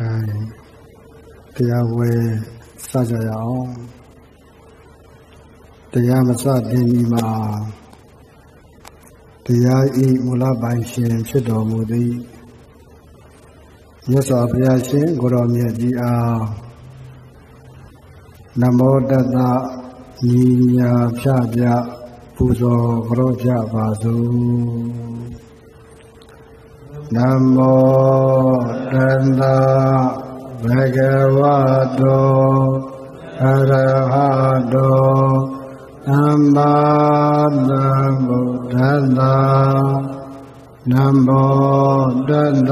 တရားဝဲစကြရအောင်တရားမစတင်မီမှာတရားဤမူလပိုင်ရှင်ဖြစ်တော်မူသည်မြတ်စွာဘုရားရှင်ကိုရောမြတ်ကြီးအားနမောတတ္တညီညာဖြာပြပူဇော်ကြောကြပါစုနမောတတ္တဘဂဝတောအရဟတောသမ္မာသမ္ဗုဒ္ဓံနမောတတ္တ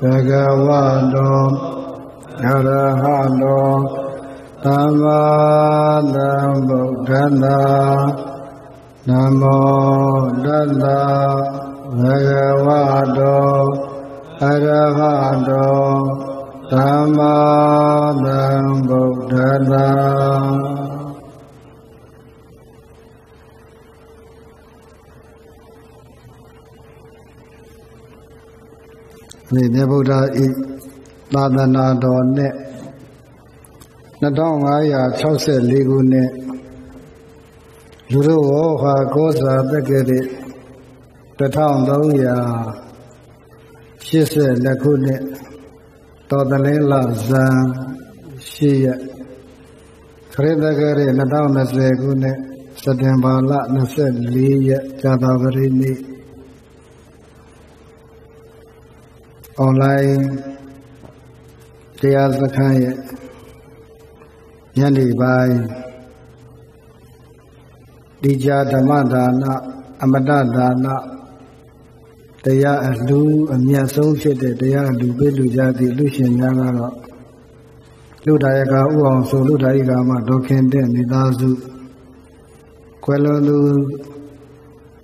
ဘဂဝတောအရဟတောသမ္မာသမ္ဗုဒ္ဓံနမောတတ္တဘဂဝတောအရဟတောသမ္မာသမ္ဗုဒ္ဓံဒီနေဗုဒ္ဓဤသာသနာတော်နဲ့2564ခုနှစ်လူတို့ဝဟာကောဇာတက္ကရာ1382ခုနှစ်တော်တလင်းလဇန်8ရက်ခရစ်သက္ကရာ2020ခုနှစ်စက်တင်ဘာလ24ရက်ကြာသပတေးနေ့အွန်လိုင်းတရားစခန်းရဲ့ညနေပိုင်းဒီကြားဓမ္မဒါနအမတဒါနတရားအလှူအမြတ်ဆုံးဖြစ်တဲ့တရားလူပေးလူကြသည့်လူရှင်များကတော့လူဒါယကဥအောင်ဆိုလူဒါယကမှဒေါခင်တဲ့မိသားစုကွယ်လွန်သူ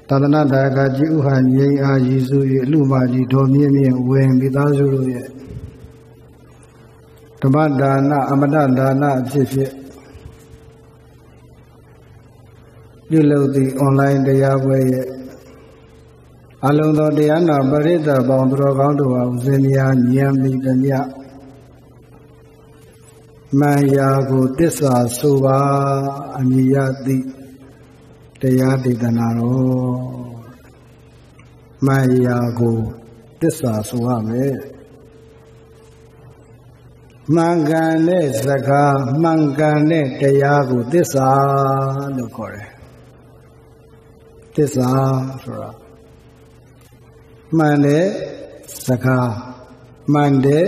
သာသနာ့ဒါယကကြီးဥဟန်ငိမ့်အားရည်စူး၍အလှူမကြီးဒေါ်မြင့်မြင့်ဝင်မိသားစုတို့ရဲ့ဓမ္မဒါနအမတဒါနအဖြစ်ဖြင့်ပြုလုပ်သည့် online တရားပွဲရဲ့အလုံးသောတရားနာပရိသတ်ပေါင်းသူတော်ကောင်းတို့အားဦးဇင်းများဉာဏ်မိသမျှမှန်ရာကိုတစ္ဆာဆိုပါအနိယသည့်တရားဒေသနာတော်မှန်ရာကိုတစ္ဆာဆိုရမယ်မှန်ကန်တဲ့စကားမှန်ကန်တဲ့တရားကိုသစ္စာလို့ခေါ်တယ်သစ္စာဆိုတာမှန်တဲ့စကားမှန်တဲ့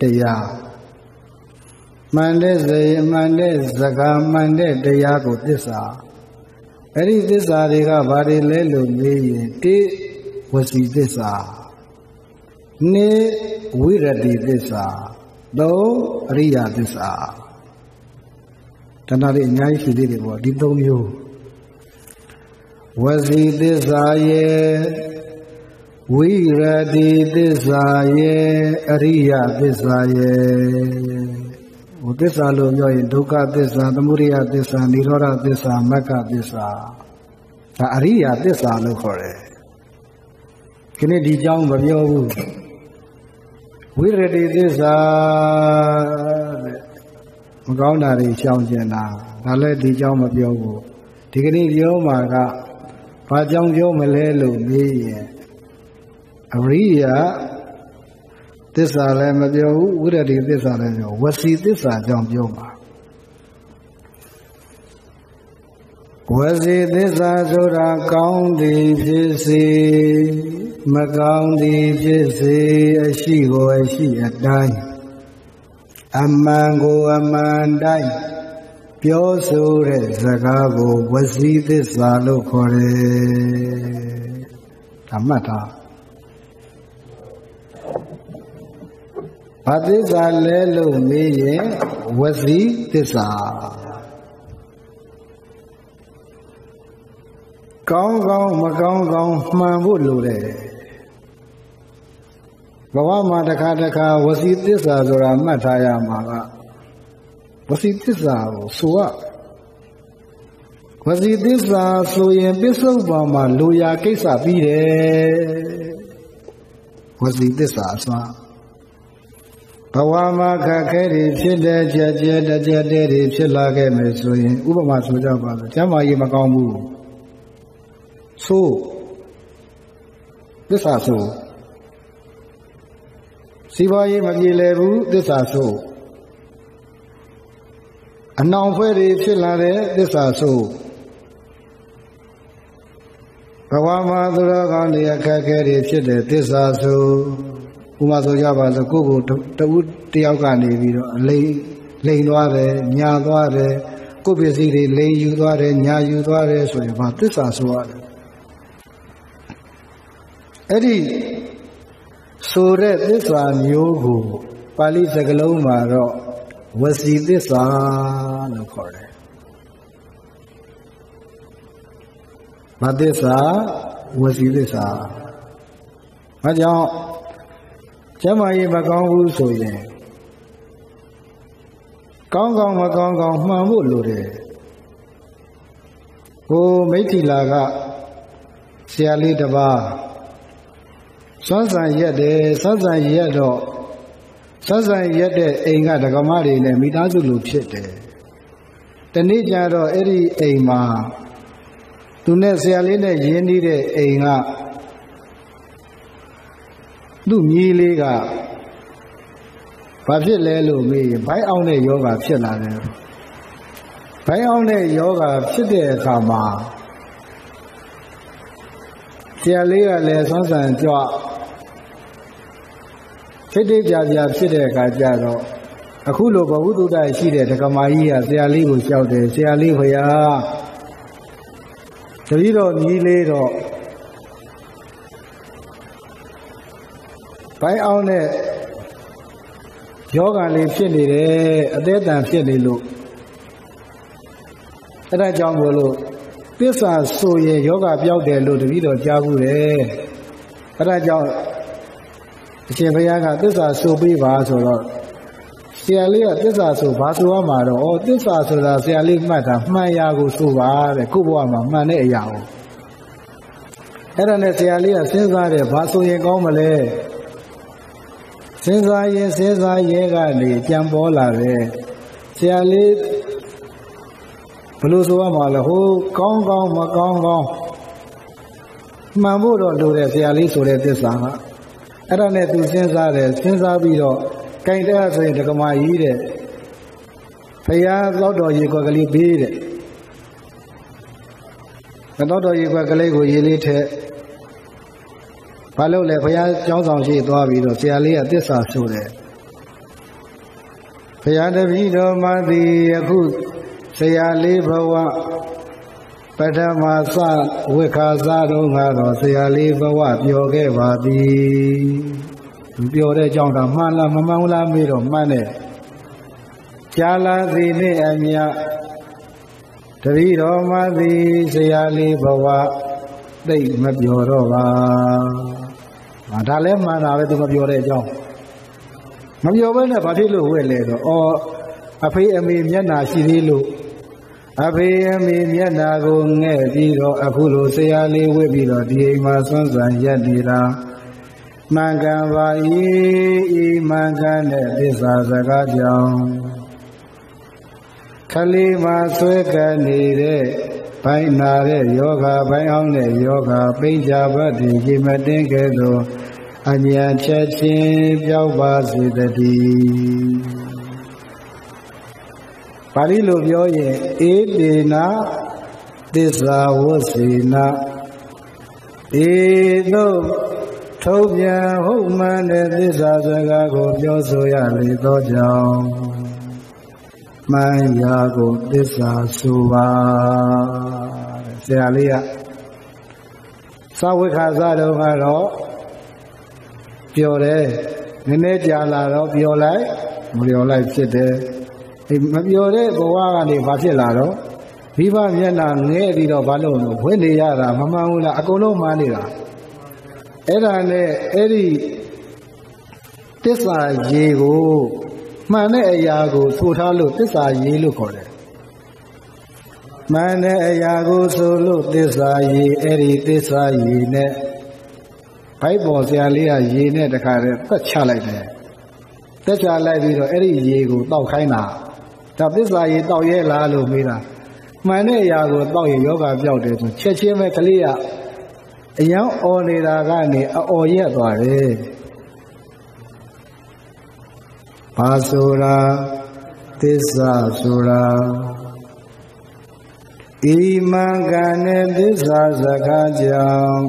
တရားမှန်တဲ့စေမှန်တဲ့စကားမှန်တဲ့တရားကိုသစ္စာအဲ့ဒီသစ္စာတွေကဘာတွေလဲလို့မေးရင်တိဝစီသစ္စာနိဝိရတိသစ္စာသုံးအရိယာသစ္စာတဏှာတွေအများကြီးရှိသေးတယ်ပေါ့ဒီသုံးမျိုးဝစီသစ္စာရဲ့ဝိရတိသစ္စာရဲ့အရိယာသစ္စာရဲ့ဟိုသစ္စာလို့ပြောရင်ဒုက္ခသစ္စာသမုဒယသစ္စာနိရောဓသစ္စာမဂ္ဂသစ္စာဒါအရိယာသစ္စာလို့ခေါ်တယ်ဒီနေ့ဒီအကြောင်းမပြောဘူးဝိရတိသစ္စာတဲ့မကောင်းတာတွေရှောင်ကျင်တာဒါလည်းဒီကြောင်းမပြောဘူးဒီကနေ့ပြောမှာကဘာကြောင့်ပြောမလဲလို့မေးရင်အရိယသစ္စာလည်းမပြောဘူးဝိရတိသစ္စာလည်းပြောဝစီသစ္စာကြောင့်ပြောမှာဝစီသစ္စာဆိုတာကောင်းသည်ဖြစ်စေမကောင်းသည်ဖြစ်စေအရှိကိုအရှိအတိုင်းအမှန်ကိုအမှန်တိုင်းပြောဆိုတဲ့စကားကိုဝစီသစ္စာလို့ခေါ်တယ်ဓမ္မတာဘာသစ္စာလဲလို့မေးရင်ဝစီသစ္စာကောင်းကောင်းမကောင်းကောင်းမှန်ဖို့လိုတယ်ဘဝမှာတစ်ခါတစ်ခါဝစီသစ္စာဆိုတာမှတ်ထားရမှာကဝစီသစ္စာကိုဆိုရဝစီသစ္စာဆိုရင်ပစ္စုပ္ပန်မှာလိုရာကိစ္စပြီးတယ်ဝစီသစ္စာဆိုတာ भगवान Ubama So this also Sivaye Magilebu this also Annaumfere Chilare this also Bhavama Dura Gandiya Kakere Chile this also Umatojabasa Kubu Tabut Tiaukani Leilware, Nyadware, Kubiziri, Leyudware, Nyayudware, so about this also. Adi Sura this one yogu Pali Sagaloma Vasi this one Madhesa Vasi this one Majang Chamayi Magangu Soye Gangang Magangang Mamu Lure O Meti Laga Siali Daba Sansan Yedo, Sansan Yede, Ainga the Gamari, and Midazu Luchete. The Nijaro Eri Aima, Tunesialine Yenide Ainga, Lumi Liga, Pavile Lumi, by only yoga Chilane, by only yoga Chide Kama, Tialia Le Sansan Joa. Sede jaja sede kaja ro. Aku loba udu da sede takamai ya seali bu ciao de seali hoya. Jadi ro ni le ro. Pai awne yoga le sini de ade dan sini lu. Ada jam bolu. Tiada soye yoga ciao de lu jadi ro jago de. Ada jam. Chevyaga, this are so be vasor. Sialia, this are so vasuamaro, or this are so that Siali Mata, Mayago Suva, the Kubuama, Mane Yao. Eran Sialia, since I vasu yegomale. Since I says I yegali, Jambola, Siali Blusuama, who Congo, Macongo Mamuro do the Siali so that this summer. Aranet to Sensare, Sensabio, Kainta say the Gamai eat it. Payas Lodo Yukali beat it. The Lodo Yukalego Yelite Palole Payas Johnson Shi Dovito, Sialia, this are so there. Payada Vito Madi Yakut, Siali Bawa, Padamasa, Wekazado Mado, Siali Bawa, Yogeva Di. Biore Jonga, Mala, Mamula Miro, Mane, Jala, Rene, Amia, Taviro, Madi, Siali Bawa, Day Mabiorova, Madale, Mana, to Mabiore Jong. Mabiovana Padilu, Wele, or Ape Ami Yana Sililu. Abeyami yana gunge biro akulo seali we biro diema sansan yadira manga ba I manga ne disa saka jao khali ma sweka nire bai na re yoga bai aung ne yoga peja badi jimatin ke do amya chachin pyaw ba sidati Pali Lubyo Ye Edina Disa Wosina Edo Tobia Homan and Disa Zagago Yosoya Lido Jong Mayago Disa Suva Salia Sawikazado Haro Piore Minejala of your life, your life today. Mabiore Bowani Vasilaro, Viva Vienna, Nero Balloon, Wendiara, Mamaula, Agolo Manila, Erane, Eri Tessa Jego, Mane Ayago, Sutalo, Tessa Yelucore, Mane Ayago, Solo, Tessa Ye, Eri Tessa Yene, Pipe was the Alia Yene, the Carrot, but Chalade. တက်ချာလိုက်ပြီးတော့အဲ့ဒီရေကိုတောက်ခိုင်းတာဒါသစ္စာရေတောက်ရဲလားလို့မေးတာမှန်တဲ့အရာကိုတောက်ရင်ယောဂပျောက်တယ်ဆိုချက်ချင်းပဲကလေးကအရန်အော်နေတာကနေအော်ရက်သွားတယ်ဘာဆိုတာသစ္စာဆိုတာဒီမံကံနဲ့သစ္စာစကားကြောင့်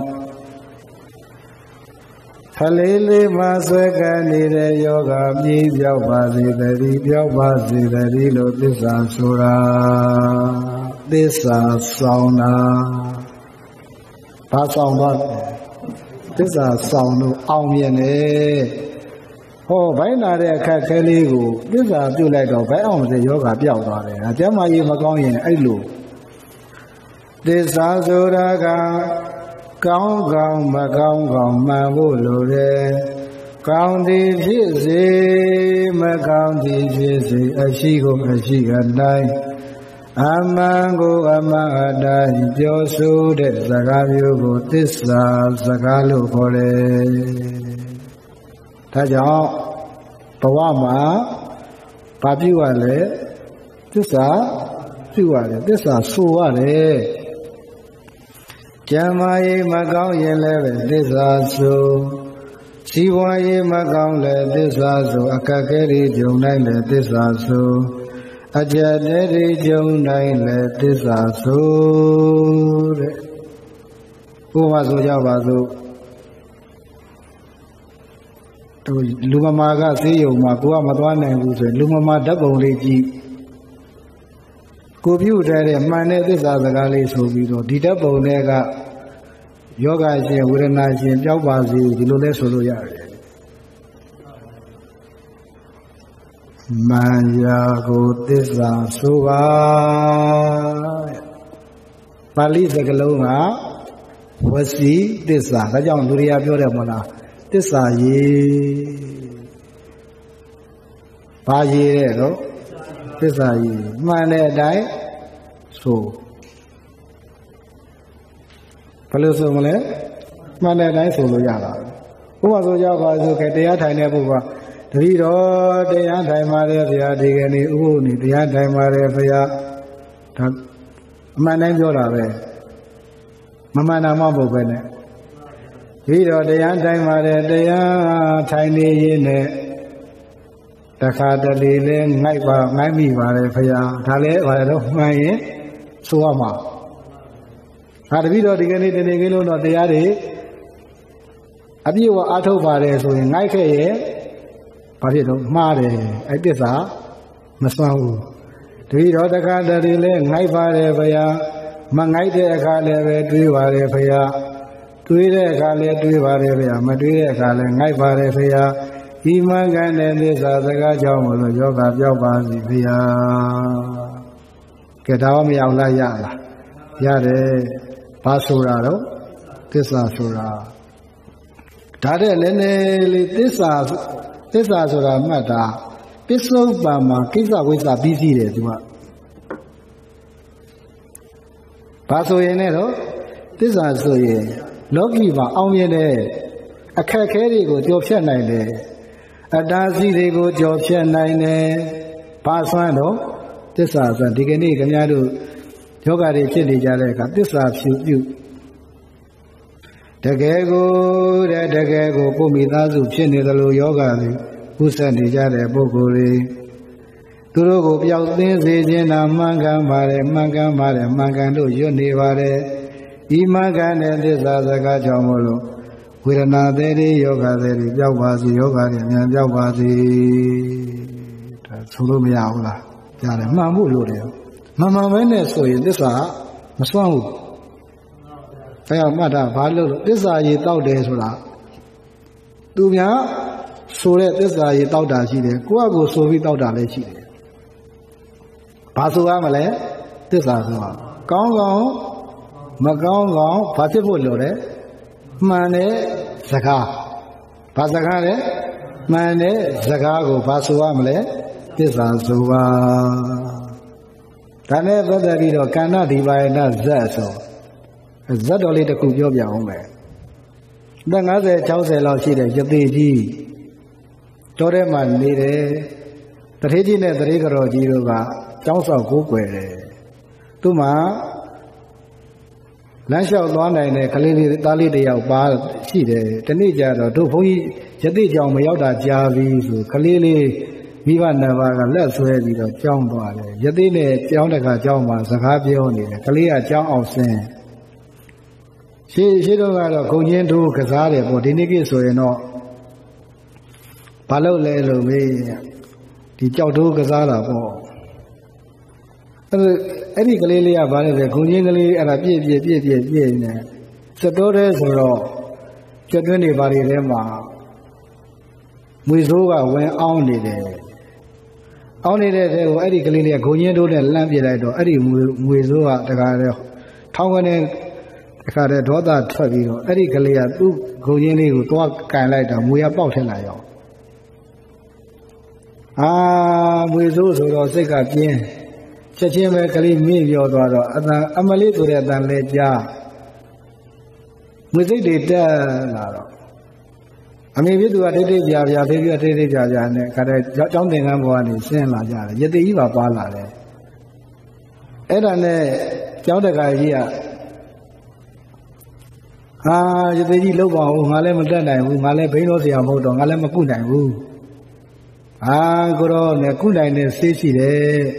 ခလေးလေးမှာဆွဲကပ်နေတဲ့ယောဂပြေးပြောက်ပါစေတည်းပြောက်ပါစေတည်းလို့သစ္စာဆိုတာသစ္စာဆောင်တာဘာဆောင်တော့သစ္စာဆောင်လို့အောင်မြင်တယ်ဟောဘိုင်းလာတဲ့အခက်ခဲလေးကိုသစ္စာပြုတ်လိုက်တော့ဘိုင်းအောင်စေယောဂပျောက်သွားတယ်ကျမ်းမာရေးမကောင်းရင်အဲ့လိုသစ္စာဆိုတာကကောင်းကောင်းမကောင်းကောင်းမှန်ဖို့လိုတယ်။ကောင်းသည်ဖြစ်စေမကောင်းသည်ဖြစ်စေအရှိကိုအရှိအတိုင်းအမှန်ကိုအမှန်အတိုင်းပြောဆိုတဲ့စကားမျိုးကိုသစ္စာစကားလို့ခေါ်တယ်။ဒါကြောင့်ဘဝမှာဘာပြုရလဲသစ္စာပြုရတယ်သစ္စာဆိုရတယ်ကျမ်းမာရေးမကောင်းရင်လည်းပဲသစ္စာဆိုစီးပွားရေးမကောင်းလည်းသစ္စာဆိုအခက်အခဲတွေကြုံနိုင်လည်းသစ္စာဆိုအကြက်တွေကြုံနိုင်လည်းသစ္စာဆိုတဲ့ဘုရားဆိုကြပါစို့တို့လူမမာကဆေးရုံမှာကိုကမသွားနိုင်ဘူးဆိုလူမမာဓာတ်ပုံလေးကြည့်ကိုပြုတ်တဲ့မှန်တဲ့သစ္စာစကားလေးဆိုပြီးတော့ဒီဓာတ်ပုံတွေကယောဂရှင်ဝေဒနာရှင်ပျောက်ပါစေဒီလိုလဲဆိုလို့ရတယ်။မာယာကိုသစ္စာဆိုပါ။ပါဠိစကားလုံးကဝစီသစ္စာဒါကြောင့်လူတွေကပြောတယ်မဟုတ်လားသစ္စာရေ။ဘာရေတဲ့နော်သစ္စာကြီးမှန်တဲ့အတိုင်းဆိုဘယ်လိုဆိုမလဲမှန်တဲ့အတိုင်းဆိုလို့ရတာဥပမာဆိုကြပါစို့ကတရားထိုင်တဲ့ပုဂ္ဂိုလ်ကတတိတော်တရားထိုင်ပါတယ်ဗျာဒီကနေ့ဥပုပ်နေတရားထိုင်ပါတယ်ဗျာဒါအမှန်တိုင်းပြောတာပဲမမှန်တာမှမဟုတ်ပဲနဲ့တတိတော်တရားထိုင်ပါတယ်တရားထိုင်နေရင်နဲ့တခါတလေလဲငိုက်ပါငိုက်မိပါလေဖရာဒါလဲဘာလို့မှန်ရင်ဆိုရမှာဒါတပည့်တော်ဒီကနေ့တနေ့ကလေးလုံးတော့တရားတွေအပြည့်ဝအားထုတ်ပါတယ်ဆိုရင်ငိုက်ခဲ့ရဲ့ဘာဖြစ်တော့မှားတယ်အဲ့ပြစ်စာမစွမ်းဘူးတပည့်တော်တခါတလေလဲငိုက်ပါတယ်ဖရာမငိုက်တဲ့အခါလည်းပဲတွေးပါတယ်ဖရာတွေးတဲ့အခါလည်းတွေးပါတယ်ဖရာမတွေးတဲ့အခါလည်းငိုက်ပါတယ်ဖရာဒီမကံနဲ့သစ္စာစကားကြောင့်မလို့ယောဂပြောက်ပါစီဘုရားကဲဒါမှမရအောင်လားရလားရတယ်ဘာဆိုတာတော့သစ္စာဆိုတာဒါတဲ့နည်းနည်းလေးသစ္စာဆိုတာမှတ်တာပစ္စုပ္ပန်မှာကိစ္စဝိစ္စပြီးစီးတယ်သူကဘာဆိုရင်လဲတော့သစ္စာဆိုရင်လောကီမှာအောင်မြင်တဲ့အခက်အခဲတွေကိုကျော်ဖြတ်နိုင်တယ်အတားစီတွေကိုကြော်ဖြတ်နိုင်တယ်။ဘာဆွမ်းတော့သစ္စာဆိုဒီကနေ့ခင်ဗျားတို့ယောဂတွေဖြစ်နေကြတဲ့အခါသစ္စာပြုတကယ်ကိုတကယ်ကိုကိုယ်မိသားစုဖြစ်နေတယ်လို့ယောဂတွေဥစ္စာနေကြတဲ့ပုဂ္ဂိုလ်တွေသူတို့ကိုပျောက်သင်းစေခြင်းနာမှန်ကန်ပါတယ်မှန်ကန်တို့ရွတ်နေပါတယ်ဒီမှန်ကန်တဲ့သစ္စာစကားကြောင့်မလို့ဝေဒနာသည်တွေယောဂသည်တွေပျောက်ပါစေယောဂတွေအမြန်ပျောက်ပါစေဒါဆိုလို့မရဘူးလားကြားတယ်မှန်ဖို့လိုတယ်မှန်ပဲနဲ့ဆိုရင်သစ္စာမစွန့်ဘူးအဲအောင်မှတ်တာဘာလို့သစ္စာရေတောက်တယ်ဆိုတာသူများဆိုတဲ့သစ္စာရေတောက်တာရှိတယ်ကိုယ့်အကိုဆိုပြီးတောက်တာလည်းရှိတယ်ဘာဆိုရမလဲသစ္စာဆိုတာကောင်းကောင်းမကောင်းကောင်းဘာဖြစ်ဖို့လိုတယ်မှန်တဲ့စကားဘာစကားလဲမှန်တဲ့စကားကိုဘာဆိုရမလဲသစ္စာဆိုပါဒါနဲ့ပတ်သက်ပြီးတော့ကန္နဒီပါယနာဇတ်ဆိုဇတ်တော်လေးတစ်ခုပြောပြအောင်မယ်အသက်50 60လောက်ရှိတဲ့ယသေကြီး Tore man nire, Tariji ne tarikaro jiruba, Chausa kukwere. Tuma, Lanshao luanai ne kalili tali de yao ba, Shide, Tani jado, Tu fungi, Chati jau mayao da javi su, Kalili, Mivana vaga le suhe bida chamba le, Chati ne jau naka chamba, Sakhabyo ne, Kalia jau au sen. She don't have a Kunyan to Kazari, but in the so you know. Palo Lelo, the Chaudu Kazara, or any Galilia, but the Kunyangali and a Pied, Satores or Chatuni Barilema. Muzuga went only there. Only there were any Galilia, Kunyan to the Lambido, any Muzuga, the Gare, Tongan. Because that video, every Gallia, two Goyeni, two kind like that, we are both in Layo. Ah, we do so, take up in Chachim, Kali, me, your daughter, and I'm a little bit than late, yeah. We did it, I mean, we do a daily job, yeah, they do a daily job, and I don't think I'm going to say, yet the Eva Bala. And I tell the guy here. Ah, you did look on Malay Penosia Moto, Malamakuda. Ah, good on the Kuda in the city there.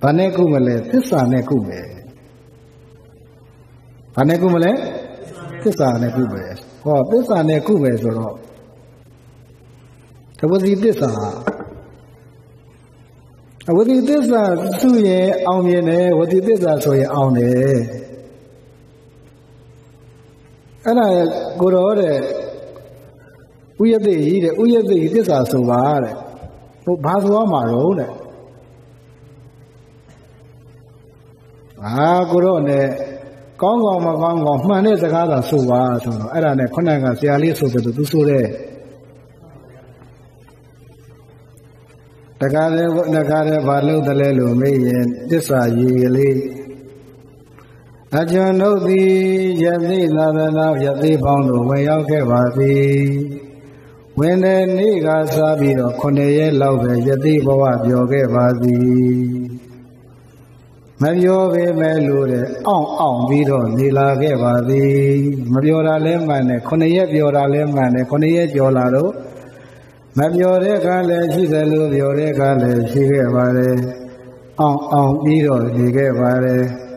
Panekumale, this are Nekube. Panekumale, this are Nekube. Oh, this are Nekube, or I was it this are. I was it this are 2 years on your name, what it is that so you on it. And I go to we are the eater, we are the eaters are so bad. But Pasua Marone. Ah, good on it. Gong, man is a rather so bad. I don't know, Conanga, the Alice of the Dusure. The Gare Valo, the Lelo, me, this are yearly. I don't know thee, yet thee, not enough, yet thee bound away, okay, but thee. When the niggas are be a coney, love, yet thee bow up, okay, but thee. Mario, we may lure, on, we don't, Nila, okay, but thee. Mariora lemon, a coney, Viora lemon, a coney, Violado. Mariora, gale, she's a little, Viora, gale, she gave her. On, we don't, he gave her.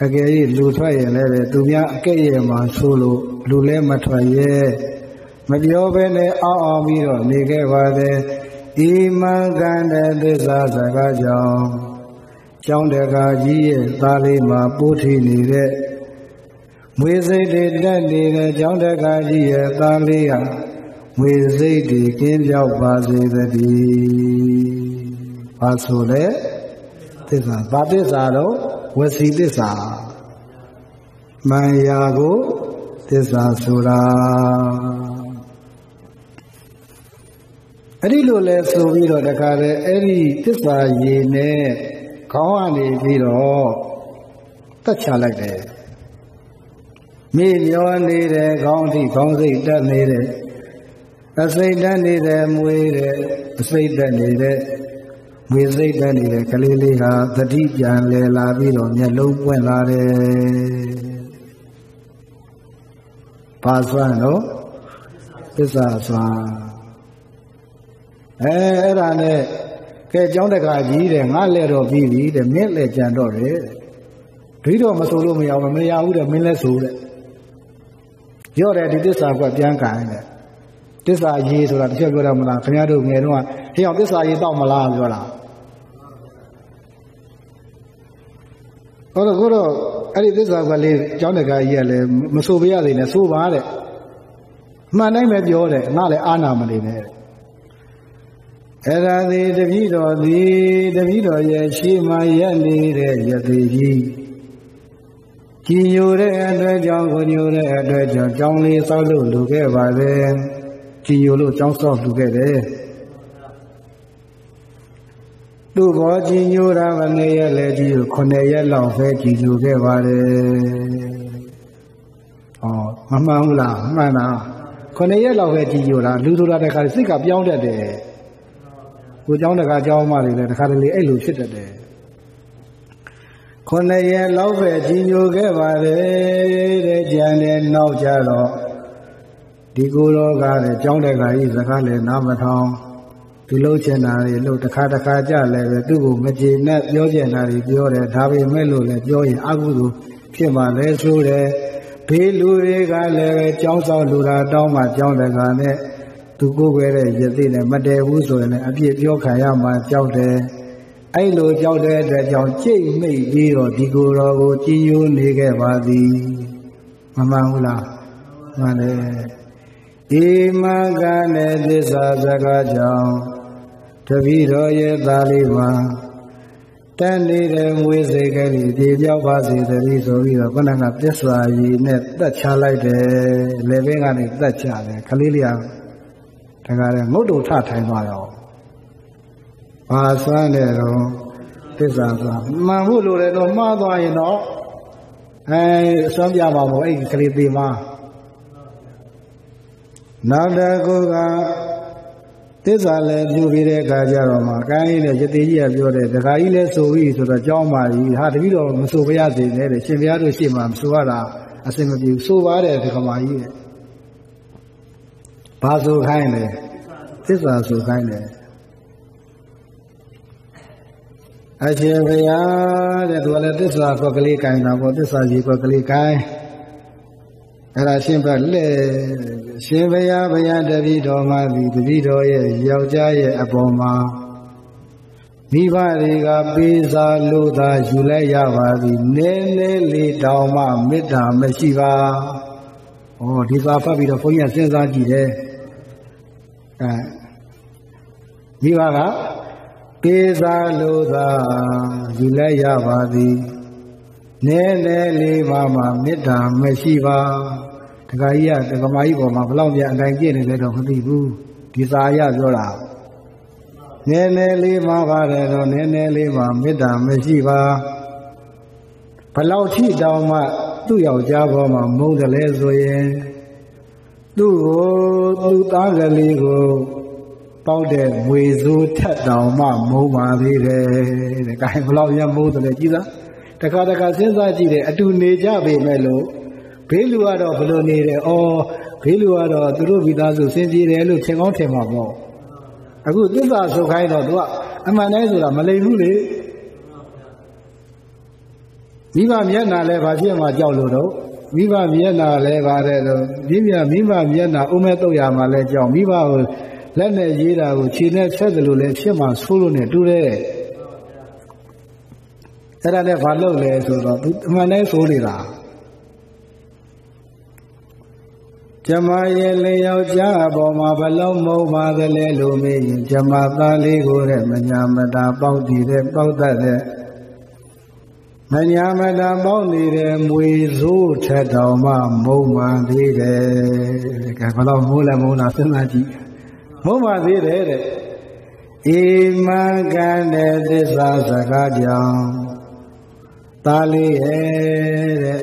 Again, Lutrae, Dumia, Kayama, Sulu, Lulema Traye, Madiovene, our Miro, Nigevade, Imagan, the Zazagajo, John de Gaji, Balima, Putti, Nide, Wizard, Dandy, John de Gaji, Dalia, Wizard, Kinja, Bazi, the D. Pasole, this is Batizado. Wasi desa, mayago desa sura. Any lole so viro dakare any desa yene kawani viro. That's all like that. Me yon nere kaunti kaunti da nere. Asai da nere muere asai da nere. We say that the Kaliliha, the deep young Lela Vidon, Yellow Wenare Pasano, Pisasa. Eh, and John the Gaji, the Malero Vivi, the Millet and Dore. Rido Masolumi, our Maya, the Millesur. You're ready, this are what young kind. This are years of the Chagramana, Kanadu, Menua. Here, this are you down Malam. But a good, I did this. I believe John the guy here, Masuvia in a Suva. My name is Yore, not Anna Marine. And I need the video, yes, she my yandy, yes, he. And John, when you read John Lee, so look at by then. She you look John Soft together. Do what you have a lady, Conea love, you get what? Oh, Mamma, Mana, 9 ရက် လောက် ပဲ ကြီး ကြော် တာ လူ ဆိုတာ တခါ စိတ် က ပြောင်း တတ် တယ် ကို ကြောင်း တခါ ကြောင်း မ တွေ လည်း တခါ တလေ အဲ့ လို ဖြစ် တတ် တယ် 9 ရက် လောက် ပဲ ကြီး ကြော် ခဲ့ ပါ တယ် တဲ့ ကြံ တဲ့ နောက် ကြ တော့ ဒီ ကို တော် က လည်း ကြောင်း တခါ ကြီး စကား လည်း နား မ ထောင် သူ လှုပ် ချင် တာ တွေ လှုပ် တခါ တခါ ကြ လည်း ပဲ သူ့ ကို မ ကျေ နပ် ပြော ချင် တာ တွေ ပြော တယ် ဒါ ပေ မဲ့ လို့ လည်း ပြော ရင် အကုသို့ ဖြစ် ပါ လဲ ဆို တယ်ဘေးလူတွေကလည်းပဲကြောင်းဆောင်လူတာတောင်းမှကြောင်းတကာနဲ့သူကိုယ်ပဲတဲ့ယသိနဲ့မတည်ဘူးဆိုရင်လည်းအပြစ်ပြောခံရမှကြောက်တယ်အဲ့လိုကြောက်တဲ့အတွက်ကြောင့်ကြိတ်မိတ်ပြီးတော့ဒီကိုယ်တော်ကိုကြည်ယိုနေခဲ့ပါသည်မမှန်ဘူးလားမှန်တယ်ဒီမကနဲ့သစ္စာစကားကြောင့်တပည့်တော်ရဲ့သားလေးပါတန်နေတဲ့ဝိသေကလေးပြေပြောက်ပါစေတည်းဆိုပြီးတော့ခဏကပြက်စွာရည်နဲ့တတ်ချလိုက်တယ်လေဘင်းကနေတတ်ချတယ်ခလေးလေးကတခါလဲငုတ်တုံထထိုင်သွားတော့ဘာစွမ်းတယ်တော့သစ္စာစွာမှန်ဖို့လိုတယ်တော့မှားသွားရင်တော့အဲစွမ်းပြပါမို့အဲ့ခလေးသေးမှာနောက်တစ်ခုကသစ္စာလည်းပြုပြီးတဲ့အခါကျတော့မှကိုင်းကြီးနဲ့ယတိကြီးကပြောတယ်ဒကာကြီးလည်းဆိုပြီးဆိုတော့ကြောင်းပါကြီးဟာတပည့်တော်မဆိုပါရစေနဲ့တဲ့ရှင်ဘုရားတို့ရှေ့မှာမဆိုရတာအစင်မပြေဆိုပါတဲ့ဒကာမကြီးတဲ့ဘာဆိုခိုင်းလဲသစ္စာဆိုခိုင်းတယ်အရှင်ဘုရားတဲ့သူကလည်းသစ္စာကိုကလေးကိုင်းတာပေါ့သစ္စာကြီးကိုကလေးကိုင်းအဲ့ဒါရှင်ဘက်လဲရှင်ဘုရားဘုရားတပည့်တော်မှာဒီတပည့်တော်ရဲ့ယောက်ျားရဲ့အပေါ်မှာမိဘတွေကပေးစားလို့သာယူလိုက်ရပါသည်နည်းနည်းလေးတောင်မှမေတ္တာမရှိပါ။ဩဒီပါဖတ်ပြီးတော့ဘုန်းကြီးကစဉ်းစားကြည့်တယ်။အဲမိဘကပေးစားလို့သာယူလိုက်ရပါသည်နည်းနည်းလေးပါမှမေတ္တာမရှိပါတခါကြီးကတက္ကမကြီးပေါ်မှာဘလောက်ပြန်အတိုင်းကျင့်နေလဲတော့မသိဘူးဒီစာရပြောတာနည်းနည်းလေးပါပါတယ်တော့နည်းနည်းလေးပါမေတ္တာမရှိပါဘလောက်ထိတောင်မှသူ့ယောက်ျားပေါ်မှာမုန်းတယ်လဲဆိုရင်သူ့ကိုသူ့သားကလေးကိုပေါက်တဲ့ငွေစိုးထက်တောင်မှမုန်းပါသေးတယ်တဲ့ခိုင်ဘလောက်ရမုန်းတယ်လဲကြည်သားတခါတခါစဉ်းစားကြည့်တယ်အတူနေကြပေမဲ့လို့ဘေးလူကတော့ဘယ်လိုနေတယ်။အော်ဘေးလူကတော့သူတို့မိသားစုစင်ကြယ်တယ်လို့ထင်ကောင်းထင်မှာပေါ့။အခုသစ္စာဆိုခိုင်းတော့သူကအမှန်တည်းဆိုတာမလိမ်ဘူးလေ။မိဘမျက်နှာလဲဘာဖြစ်မှကြောက်လို့တော့မိဘမျက်နှာလဲပါတယ်လို့မိဘမျက်နှာအုံးမဲ့တုတ်ရမှာလဲကြောက်မိဘကိုလက်နဲ့ရေးတာကိုခြေနဲ့ဆက်တယ်လို့လဲဖြစ်မှဆိုးလို့နဲ့တူတယ်။အဲ့ဒါလည်းဘာလုပ်လဲဆိုတော့သူအမှန်တည်းဆိုနေတာကျမရဲ့လျောက်ကြားအပေါ်မှာဘလုံးမုံပါသလဲလို့မေးရင်ကျမသားလေးကိုတဲ့မညာမတာပေါက်တည်တဲ့ပေါက်တတ်တဲ့မညာမတာပေါက်နေတဲ့မွေစိုးထက်တော်မှမုံပါသေးတယ်ကဲဘလုံးမိုးလဲမုံတာစဉ်းစားကြည့်မုံပါသေးတယ်တဲ့ဤမကံတဲ့သစ္စာစကားကြောင့်သားလေးရဲ့တဲ့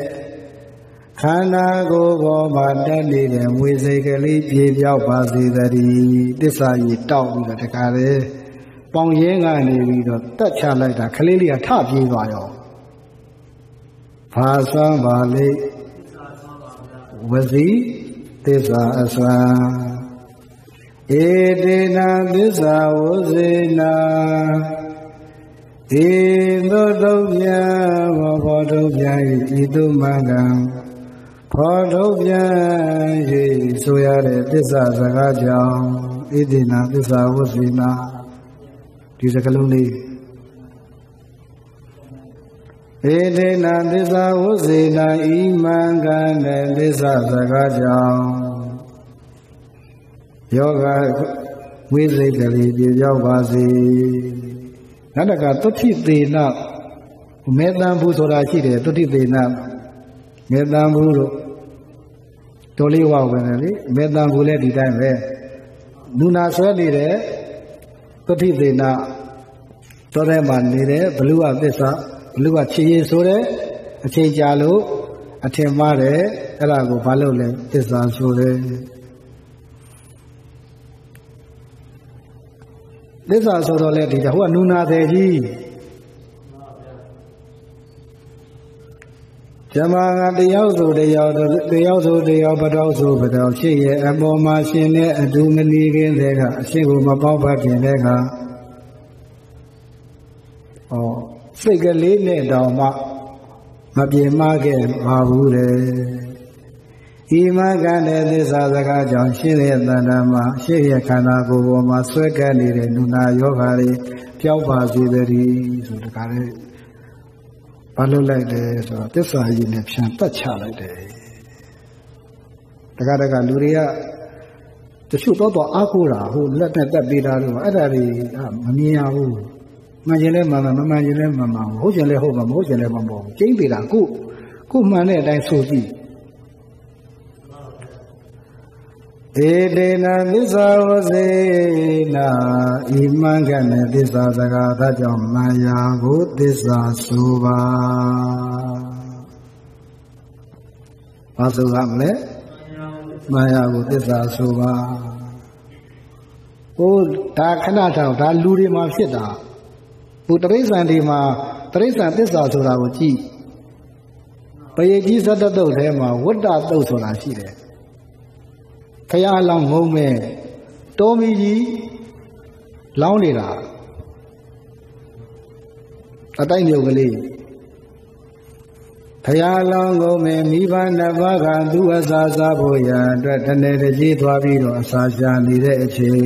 ခန္ဓာကိုယ်ပေါ်မှာတက်နေတဲ့ဝေစိတ်ကလေးပြေပြောက်ပါစေတည်းသစ္စာကြီးတောက်ပြီးတော့တခါလေပေါင်ရင်းကနေပြီးတော့တက်ချလိုက်တာကလေးလေးကထပြေးသွားရောဘာစွမ်းပါလိမ့်ဝစီသစ္စာအစွမ်းဧတေနသစ္စာဝစေနာဤသို့တုံ့ပြန်ဘောတုံ့ပြန်ဤသို့မကံဘောတုံ့ပြန်၍ဆိုရတဲ့သစ္စာစကားကြောင့်ဣတိနာသစ္စာဝစီနာဒီစကားလုံးလေးဣတိနာသစ္စာဝစီနာဤမံကံတဲ့သစ္စာစကားကြောင့်ယောဂဝိသေကလေးပြေပြောက်ပါစေနတကသုတိသေနမေတ္တံဘူးဆိုတာရှိတယ်သုတိသေနမေတ္တံဘူးလို့တော်လေးဝါဝင်တယ်လေမေတ္တံဘူးလည်းဒီတိုင်းပဲနူနာဆွဲနေတဲ့သုတိသေနတော်ထဲမှာနေတဲ့ဘလူဝသစ္စာဘလူဝခြေရည်ဆိုတဲ့အချိန်ကြာလို့အထင်မှားတယ်အဲ့ဒါကိုဘာလို့လဲသစ္စာဆိုတယ် သစ္စာဆိုတော့လေဒီဟိုကနူနာတယ်ကြီးဂျမကတယောက်ဆိုတယောက်ပတောက်ဆိုပတောက်ရှိရဲ့အပေါ်မှာရှင်တဲ့အတူမနေခြင်းတဲ့ကအရှိကိုမပေါက်ပါခြင်းတဲ့ကစိတ်ကလေးနဲ့တောင်မှမပြေမခဲ့ပါဘူးလေဒီမကတဲ့သစ္စာစကားကြောင့်ရှင်ရဲ့တဏ္ဍာမှာရှင်ရဲ့ခန္ဓာကိုယ်ပေါ်မှာဆွဲကပ်နေတဲ့နုနာယောဂါတွေပျောက်ပါစေသတည်းဆိုတကားလေးဘာလုပ်လိုက်လဲဆိုတော့သစ္စာကြီးနဲ့ဖြန့်တတ်ချလိုက်တယ်တကားတကားလူတွေကတချို့တော့အားကိုးတာဟိုလက်နဲ့တက်ပေးတာလို့အဲ့ဒါတွေမမြင်ရဘူးမှန်ရင်လည်းမှန်မှန်မှန်ရင်လည်းမှန်မှန်ဟုတ်ရင်လည်းဟုတ်မှန်မဟုတ်ရင်လည်းမဟုတ်ဘူးကျိန်းပေးတာခုမှန်တဲ့အတိုင်းဆိုကြည့်ဧတေနသစ္စာဝစေနာဣမံကနသစ္စာစကားသာကြောင့်မာယာကိုသစ္စာဆိုပါဘာဆိုရမလဲမာယာကိုသစ္စာဆိုပါဟိုဒါခဏထောင်ဒါလူတွေမှာဖြစ်တာဟိုတရိစ္ဆာန်တွေမှာတရိစ္ဆာန်သစ္စာဆိုတာကိုကြည့်ပယေကြီးသတ္တတုတ်ထဲမှာဝတ္တတုတ်ဆိုတာရှိတယ်ခရလောင်းငုံမဲ့တောမီကြီးလောင်းနေတာအတိုင်းမျိုးကလေးခရလောင်းငုံမဲ့မိဘနှစ်ပါးကသူ့အစာစားဖို့ရန်အတွက်တနေ့တစ်ကြီးသွားပြီးတော့အစာရှာနေတဲ့အချိန်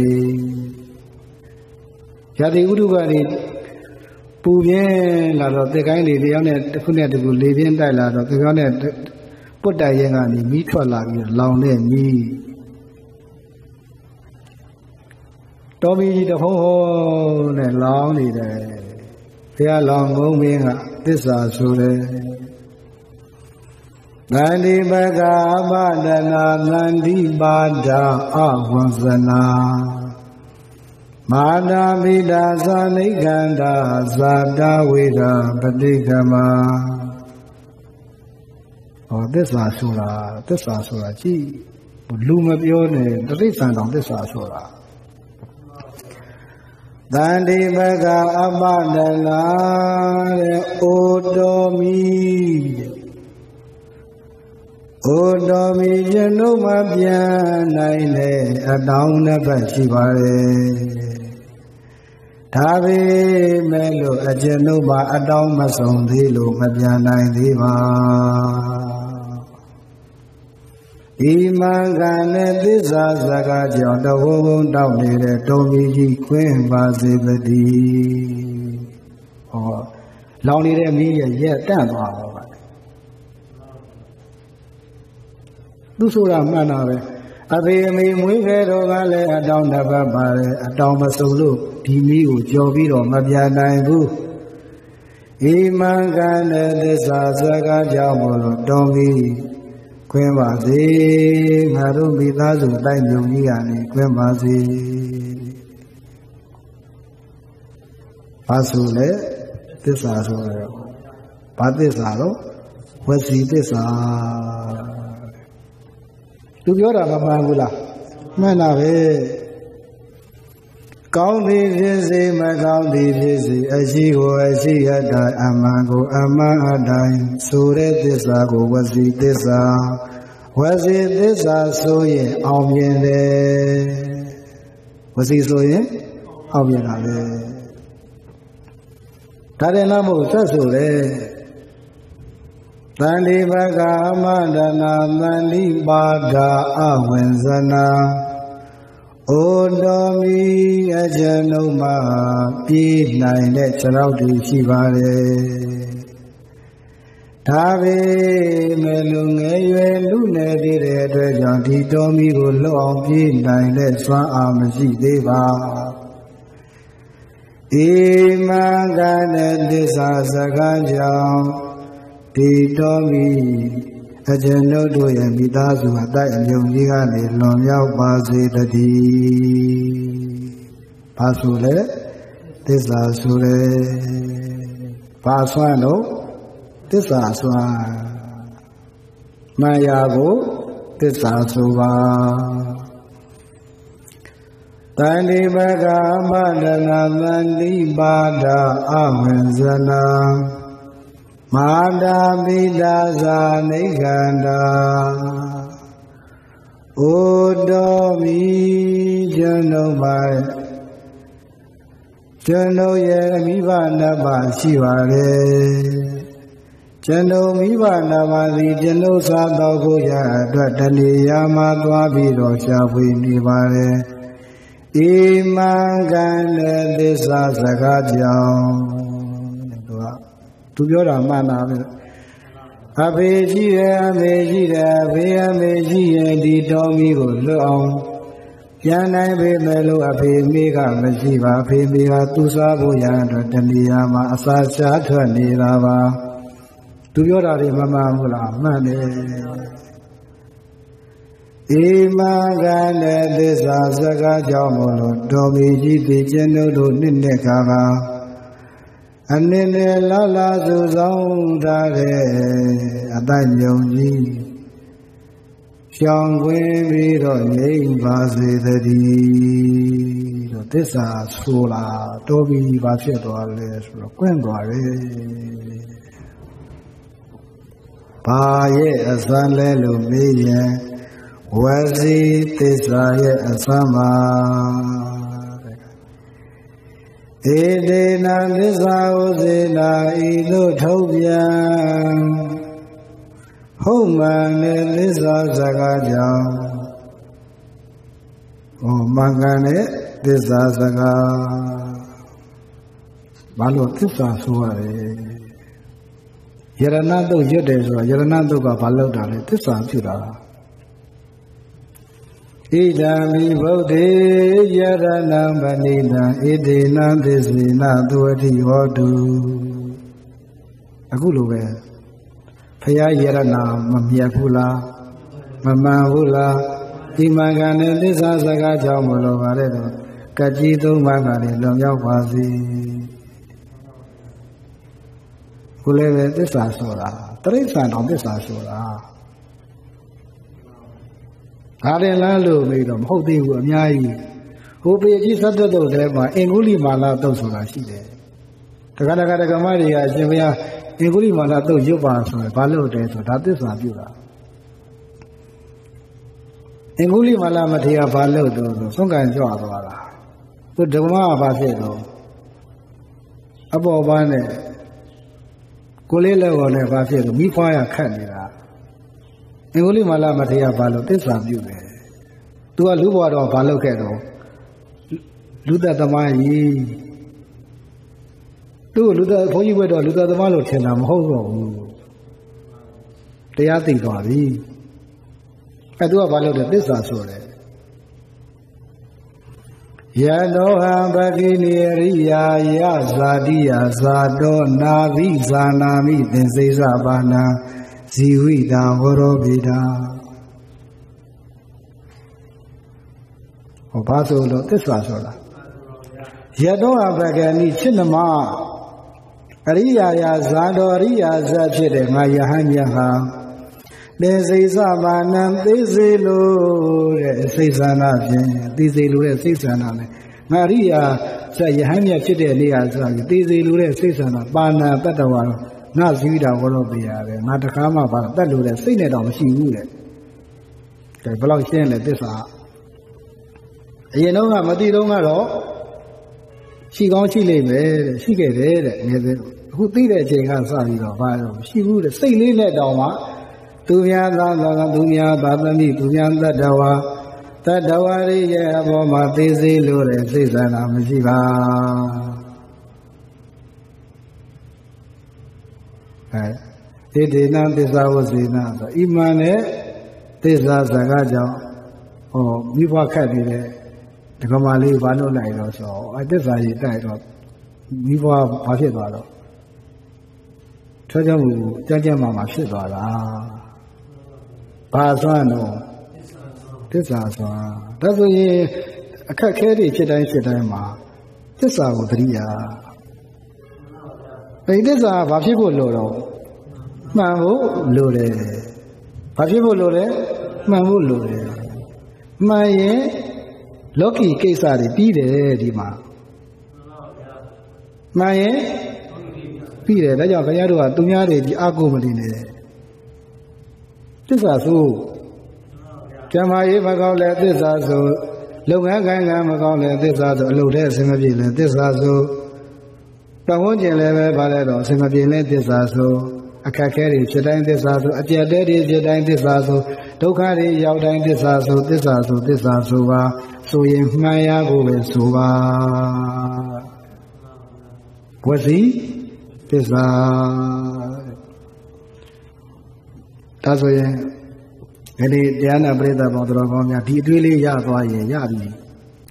ရာသီဥတုကနေပူပြင်းလာတော့သစ်ကိုင်းတွေတရားနဲ့တစ်ခုနဲ့တစ်ခုလေပြင်းတိုက်လာတော့တရားနဲ့ပုတ်တိုင်ရင်ကနေမီးထွက်လာပြီးလောင်တဲ့မီးတော်ပြီတဟုံးဟုံးနဲ့လောင်းနေတယ်ဘုရားလောင်းငုံမင်းကသစ္စာဆိုတယ်သန္တိပကမတနာသန္တိပါဒအဝန္ဇနာမာတာပိတာသာနိကန္တာဇာတာဝေဒပတိကမသစ္စာဆိုတာကြည့်လူမပြောနဲ့တတိယတောင်သစ္စာဆိုတာသန္တိပကအပဒနာတဲ့အိုတော်မီကျွန်ုပ်မပြန်နိုင်တဲ့အတောင်းနှစ်ပတ်ရှိပါရဲ့ဒါပေမဲ့လို့အကျွန်ုပ်ပါအတောင်းမဆုံးသေးလို့မပြန်နိုင်သေးပါဣမံကနဲ့သစ္စာစကားကြောင့်တဝုံဝုံတောက်နေတဲ့တုံမီကြီးခွင့်ပါစေသတည်းလောင်နေတဲ့မီးရဲ့ရက်တန့်သွားတော့ပါသူဆိုတာမှန်တာပဲအဖေအမေမွေးခဲ့တော့ကလည်းအတောင်းတစ်ပတ်ပါတယ်အတောင်းမဆုံးလို့ဒီမီးကိုကြော်ပြီးတော့မပြနိုင်ဘူးဣမံကနဲ့သစ္စာစကားကြောင့်မလို့တုံမီခွင်းပါစေငါတို့မိသားစုတိုင်းပြည်ကြီးကနေခွင်းပါစေဘာဆိုလဲသစ္စာဆိုရဘာသစ္စာတော့ဝစီသစ္စာသူပြောတာမမှန်ဘူးလားမှန်တာပဲကောင်းသည်ဖြစ်စေမကောင်းသည်ဖြစ်စေအရှိကိုအရှိအတိုင်းအမှန်ကိုအမှန်အတိုင်းဆိုတဲ့သစ္စာကိုဝစီသစ္စာဆိုရင်အောင်မြင်တယ်ဝစီဆိုရင်အောင်မြင်တာပဲဒါတယ်လားမဟုတ်ဆက်ဆိုလေသန္တိပကမတနာသန္တိပါဒအဝန္ဇနာဩတော်မီအကျွန်ုပ်မှာပြေးနိုင်တဲ့ခြေထောက်တွေရှိပါတယ်။ဒါပေမဲ့လူငယ်ရွယ်လူနယ်တွေတဲ့အတွက်ကြောင့်ဒီတော်မီကိုလွတ်အောင်ပြေးနိုင်တဲ့စွမ်းအားမရှိသေးပါ။ဒီမှာကတဲ့သစ္စာစကားကြောင့်ဒီတော်မီအကျွန်ုပ်တို့ရဲ့မိသားစုအတိုက်အမြုံကြီးကနေလွန်မြောက်ပါစေတည်းဘာဆိုလဲသစ္စာဆိုရဲဘာဆွမ်းလို့သစ္စာဆွမ်းမာယာကိုသစ္စာဆိုပါ Tani Baga Madana Nandi Bada Amenzana Mada Bidaza Niganda Udomi Janobai Jano Yeremi Banda Bashiware Jano Mibanda Madi Jano Sadagoya Dratani Yamadwa Birosha Vinibare Imangane desa zagadiam. Tu biora mana abe. Abe ji re di domi golo. Yanai be melu abe mega mejiba abe mega tu sabu yanda daniya ma asacha thani lava. Tu biora re mama mula mane. Imagane desa zagajamolo domi jiti chenuru ninne kava anine lala zuzondare adanyonji shangwe miro yingbase dadi desa sula domi bafetwale sula kwendware pa ye asanle lo miye Wazi tisaya asama Ede na nisa uzela ilu thubya Huma ne nisa zagaja O mangane nisa zaga Balo tisa suware Yaranadu yode suwa Yaranadu ka balo dare tisa chura Idami Bodhi Yaranam Banina Idinam Disnina Duati Yodu Aguluwe Paya Yaranam Mamyakula Mamahula Imagane Lisa Saga Jamolo Varedo Kajido Magari Lomyawazi Kuleve Disasura Trisan on Disasura Hari lalu begini, hobi gua nyai, hobi ini satu tu sebab enguli malah tu sudah sih deh. Kadang-kadang kemarin ya, sebabnya enguli malah tu jumpa sebab balu deh tu dah tu sahaja lah. Enguli malah mesti ya balu tu, sungkan jauh tu malah. Tu drama apa sih tu? Apa orang ni? Kulilah orang ni apa sih tu? Mifa yang kan ni lah. Engkau malah matiya balu, terserah juga. Tua lu bawa orang balu ke tu, lu dah tamai. Tu lu dah pergi ke tu, lu dah tamai lu cina mahu. Tiada tinggal di. Kedua balu dah terserah sore. Ya doa bagi niria ya zadia zadona vizana mi tenzabana. Ziwida horobida. Oba solo tiswa sola. Yado abagani chinama. Ariya ya zado ariya zajire ngayahanyaha. Beziza banam bezilu resizana jen. Bezilu resizana ne. Ngariya zayahanya chide liya zagi. Bezilu resizana bana patawalo. Na ziwida wala biare, na takama ba, talu le, sini dah masih ulah. Tapi belau sini le desa. Ia nonga, mati nonga lor. Si kau si leme, si kere, ni tu. Huti le cengah sahih lor, baru. Si ulah, sini le dah ma. Dunia dah ni, dunia dah dawa. Dah dawa ni je, abah mati zilur, zizana masih ba. Ini nama desa wazina. Iman eh desa zagaja. Oh, miba kahdi le. Tegamali balu naik lor so. Ada sahaja naik lor. Miba pasir balu. Cajamu, cajam mama sih balu. Pasan oh, desa so. Tapi ini akak kiri cedai mah. Desa udria. Ini sah, bapak ibu lolo, mahu lolo, bapak ibu lolo, mahu lolo, maye လောကီ ကိစ္စ တွေ ပြီးတယ် ဒီမှာ မှန်ရင် ပြီးတယ် ဒါကြောင့် ခင်ဗျား တို့ က သူများ တွေ ဒီ အကုမလီ နေ တယ် သစ္စာ ဆို ကျမ်းမာရေး မကောင်း လဲ သစ္စာ ဆို လုပ်ငန်း ကိုင်ကံ မကောင်း လဲ သစ္စာ ဆို အလုပ် ထဲ အဆင် မပြေ လဲ သစ္စာ ဆို ပတ်ဝန်းကျင် လဲ ပဲ ဘာလဲ တော့ အဆင် မပြေ လဲ သစ္စာ ဆို အခက်ခဲ တွေ ဖြစ်တိုင်း သစ္စာ ဆို အပြတ်တဲ တွေ ဖြစ်တိုင်း သစ္စာ ဆို ဒုက္ခ တွေ ရောက်တိုင်း သစ္စာ ဆို သစ္စာ ဆို သစ္စာ ဆို ပါ ဆိုရင်မှန်ရဖို့ပဲဆိုပါဝစီသစ္စာဒါဆိုရင်ဒီနေ့တရားနာပရိသတ်ပေါင်းတော်ကောင်းများဒီအတွေ့လေးရသွားရင်ရပြီ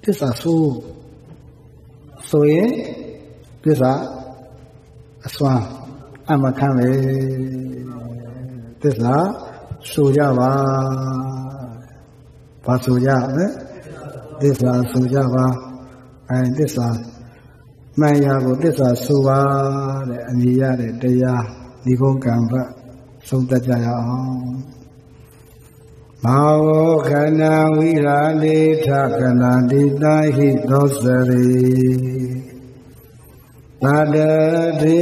သစ္စာဆိုဆိုရင်သစ္စာအစွမ်းအမခံပဲသစ္စာဆိုကြပါဘာဆိုကြလဲ သစ္စာဆိုကြပါအဲဒီသစ္စာမှန်ရဖို့သစ္စာဆိုပါတဲ့အမြင်ရတဲ့တရားဒီကုန်းကံကဆုံးသက်ကြရအောင်မာဝခန္ဓာဝိရာလေထကနာတိတာဟိသောစရိသာတတိ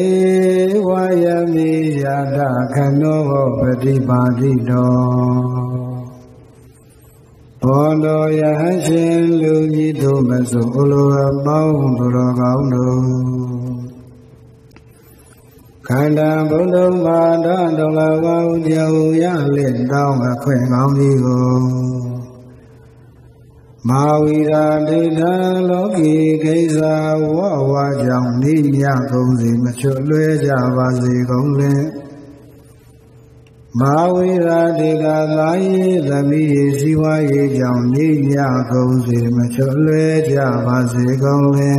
ဝယံမိယတာခဏောပฏิပါတိတော် ဘောတော်ယဟရှင်လူကြီးတို့မစုအလိုတော်ကောင်းတို့ခန္ဓာဘုံတော်မာဒါတော်လာကောင်းကြောင့်ရလင့်တောင်းအခွင့်ကောင်းကြီးကိုမာဝိရာတိတာလောကီကိစ္စဝဝကြောင့်နိမြကုံစီမချွတ်လွဲကြပါစေကုန်လေ မာဝိရာတိကလာယသမီးရေစီဝါရေကြောင့်နိမြကုံစေမချွတ်လွဲကြပါစေကုန်လေ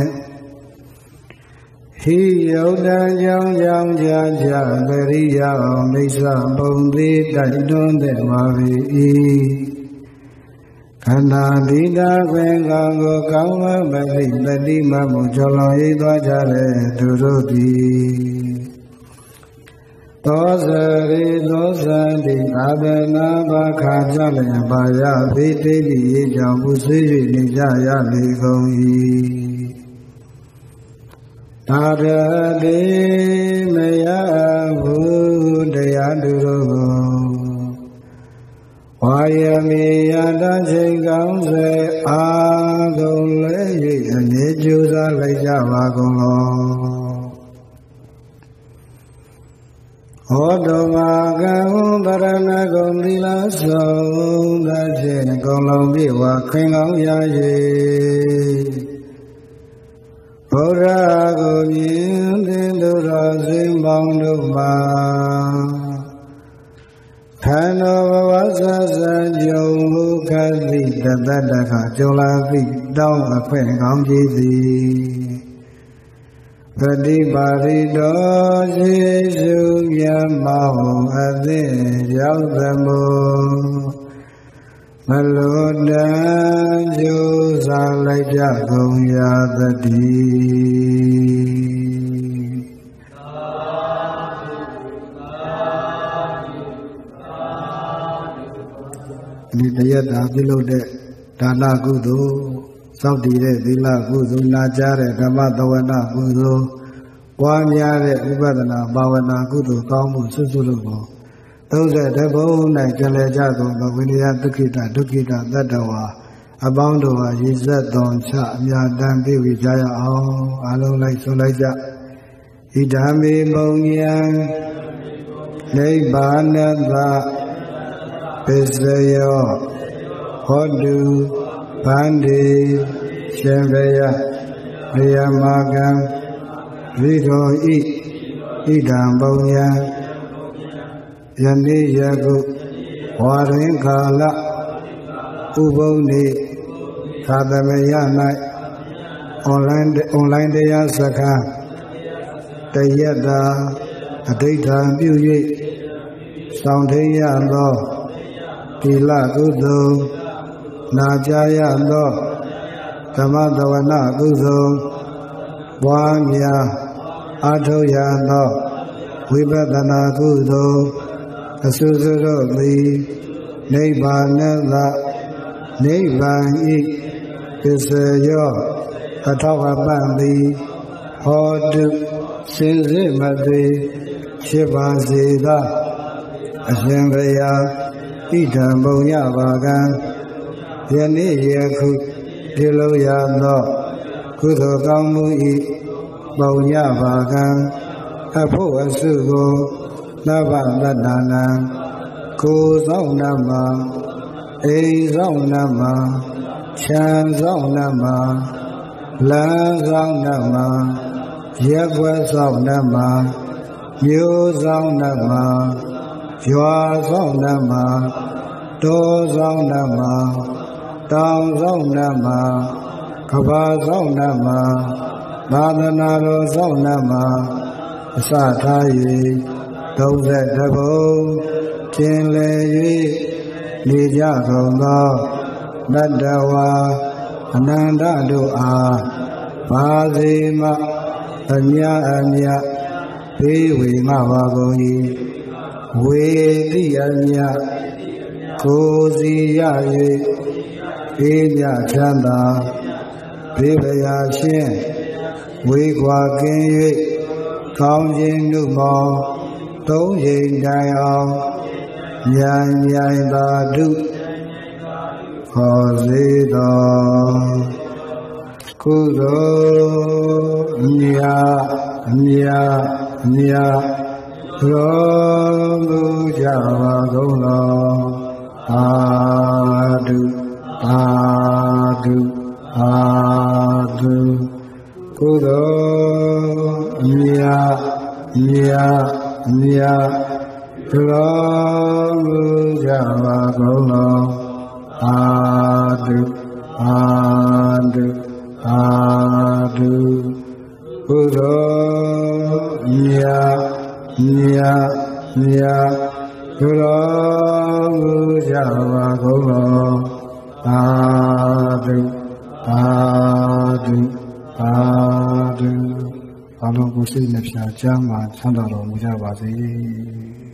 ဟိယုတ်တံကြောင့်ကြောင့်ကြာပရိယအောင်မိစ္ဆာပုံသေးတိုက်တွန်းတဲ့မာဝေဤခန္ဓာတိတာခွင်ကောင်ကိုကောင်းမပရိပတိမမှုချော်လွန်ရေးသွားကြတဲ့သူတို့သည် သောဇရေသောဇံတိသာဗနာဘာခာကြလင်ဘာယဘိတေမိယံပုစေ၍နေကြရလေကုန်၏တာရတေမယဟုတရားသူတို့ကိုဝါယမေယတချိန်ကောင်းစေအာကုန်လဲ၍အနေကျူးစားလိုက်ကြပါကုန်လော ဟောတုမကံဘရဏဂုံသီလသောသာခြင်းကောင်းလုံးပြေဝခွင်ကောင်းရရှိဘုရားကိုမြင်သင်သူတော်စင်ပေါင်းတို့မှာခန္ဓာဘဝဇဇံကြောင့်ဘုခတိတတ္တခကြောလာပိတောင်းအခွင့်ကောင်းကြီးသည် ပฏิပါရိတောစေစုမြတ်မဟုအသင်ရောက်သမုံမလွတ်တံကြိုးစားလိုက်ကြကုန်ရသတည်းဒီတရားသာပြုလုပ်တဲ့ဒါနကုသိုလ် သောတိတဲ့သီလကုသိုလ်နာကြားတဲ့ဓမ္မသဝနာကုသိုလ်ကောင်းမှုဆွတ်ဆွတ်လို့သောတဲ့တဘုံ၌ကြံလည်ကြသောဘဝိနည်းသက္ခိတဒုက္ခိတသတ္တဝါအပေါင်းတို့ဟာရေစက်တော်ချအမြဲတမ်းပြုကြရအောင်အားလုံးလိုက်ဆွလိုက်ကြဣဒံမေပုံယံနိဗ္ဗာန်သာပစ္စယောဟောတု ဗန္ဒီရှင်ရယရေယမကံဝိရောဤဤတံပုံယံယနေ့ယကုဝါရင်ကာလဥပုံနိသာသမယ၌အွန်လိုင်းတရားစခန်းတရတ္တာအဋိဌံပြု၍ဆောင်ထေရသော နာကြရသောသမသဝနာကုသိုလ်ဝါမြာအထောက်ရသောဝိပဿနာကုသိုလ်အစွစွတို့သည်နိဗ္ဗာန်သာနိဗ္ဗာန်ဤ is your Atavabandi Hod Sinzi Madri Shivanzida Ashenvaya Itambuya Vagan Yani Yakut Diloya No Kudokamui Bauya Vagan Apu Asugo Navadanana Kuzong Nama Ezong Nama Chan Zong Nama, La Zong Nama, Yagwa Zong Nama, Yu Zong Nama, Yua Zong Nama, Do Zong Nama, Dao Zong Nama, Kaba Zong Nama, Madanaro Zong Nama, Asatayi, Dose Dabo, Chinleyi, Nidya Zong Nadawa Ananda Dua Vazima Anya Anya Vivi Mavagoni Vedi Anya Kozi Yayi Inya Chanda Vivayashin Vigwa Kinyi Kaunjin Duma Tojin Dayao Nyan Nyan Badu Hozida Kudo Nya Nya Nya Romu Javagola Adu Adu Adu Kudo Nya Nya Nya Romu Javagola Adu, Adu, Adu, Udo, Nya, Nya, Nya, Udo, Ujava, Udo, Adu, Adu, Adu. Alo, Gusi, Nepsha, Jama, Chandalo, Mujava, Zee.